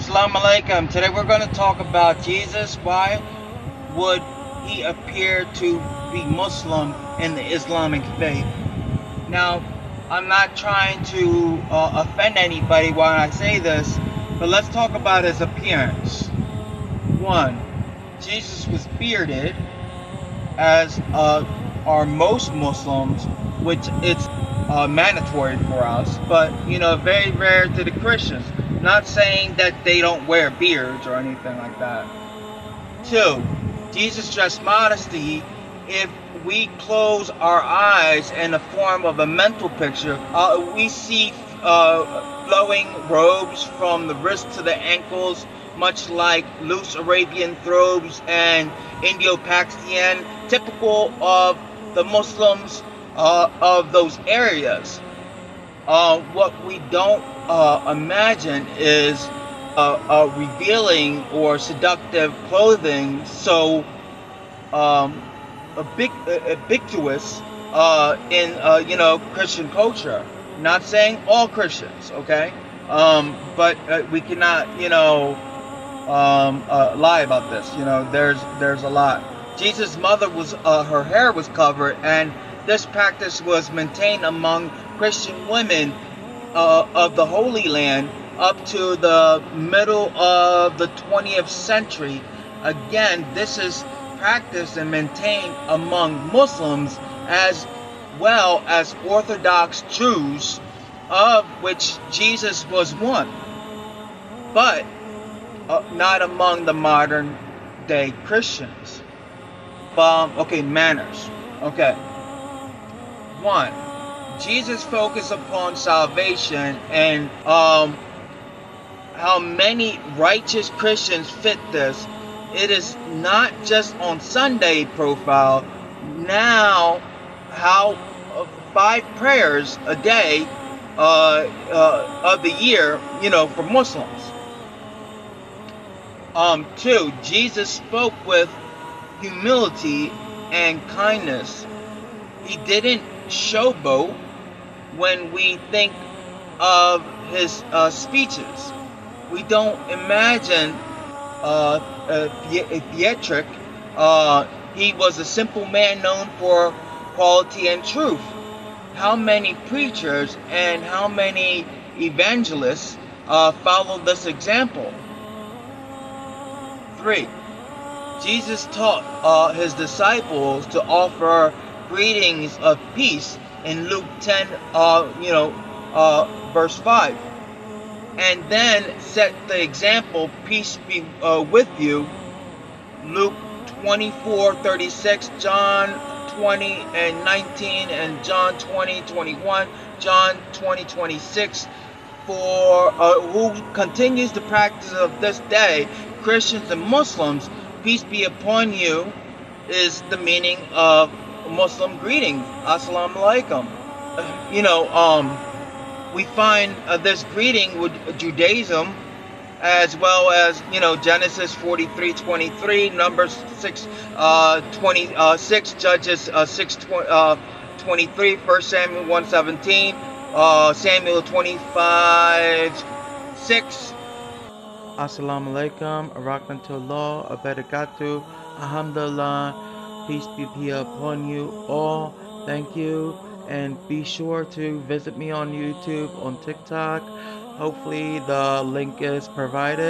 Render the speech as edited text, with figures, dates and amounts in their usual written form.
Assalamu alaikum. Today we're going to talk about Jesus. Why would he appear to be Muslim in the Islamic faith? Now, I'm not trying to offend anybody while I say this, but let's talk about his appearance. One, Jesus was bearded, as are most Muslims, which it's mandatory for us, but you know, very rare to the Christians. Not saying that they don't wear beards or anything like that. Two, Jesus dressed modestly. If we close our eyes in the form of a mental picture, we see flowing robes from the wrist to the ankles, much like loose Arabian robes and Indo-Pakistan, typical of the Muslims of those areas. What we don't imagine is revealing or seductive clothing, so ubiquitous in you know, Christian culture. Not saying all Christians, okay, but we cannot, you know, lie about this. You know, there's a lot. Jesus' mother was her hair was covered, and this practice was maintained among Christian women of the Holy Land up to the middle of the 20th century. Again, this is practiced and maintained among Muslims as well as Orthodox Jews, of which Jesus was one, but not among the modern day Christians. Okay, manners. Okay. One, Jesus focused upon salvation and how many righteous Christians fit this. It is not just on Sunday profile. Now, how 5 prayers a day of the year, you know, for Muslims. Two, Jesus spoke with humility and kindness. He didn't showboat when we think of his speeches. We don't imagine theatric. He was a simple man known for quality and truth. How many preachers and how many evangelists followed this example? Three, Jesus taught his disciples to offer greetings of peace in Luke 10, you know, verse 5, and then set the example, peace be with you, Luke 24:36, John 20:19, and John 20:21, John 20:26. For who continues the practice of this day, Christians and Muslims, peace be upon you, is the meaning of Muslim greeting, assalamu alaikum. You know, we find this greeting with Judaism, as well as, you know, Genesis 43:23, Numbers 6:26, Judges 6:23, 1 Samuel 1:17, Samuel 25:6. Assalamu alaikum, rahmatullah, barakatuh, alhamdulillah. Peace be upon you all. Thank you, and be sure to visit me on YouTube, on TikTok. Hopefully the link is provided.